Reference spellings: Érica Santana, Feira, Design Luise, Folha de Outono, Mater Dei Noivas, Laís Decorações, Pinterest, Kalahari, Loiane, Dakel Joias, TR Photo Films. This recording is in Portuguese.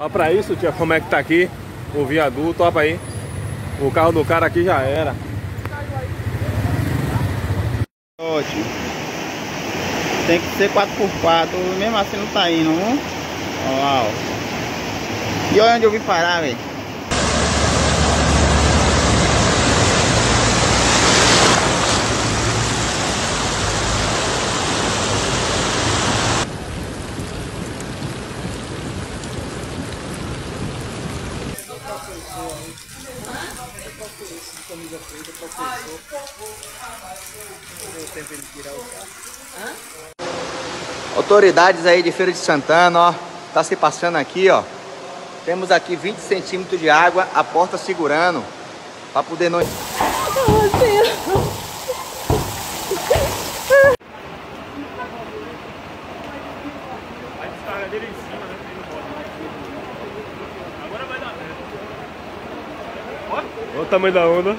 Olha pra isso, tia, como é que tá aqui o viaduto, olha pra aí. O carro do cara aqui já era. Ótimo. Tem que ser 4x4, mesmo assim não tá indo, viu? Ó, ó. E olha onde eu vim parar, velho. Comida feita pra pessoa. Eu tentei tirar o carro. Autoridades aí de Feira de Santana, ó, tá se passando aqui, ó. Temos aqui 20 centímetros de água, a porta segurando, pra poder não... Olha o tamanho da onda.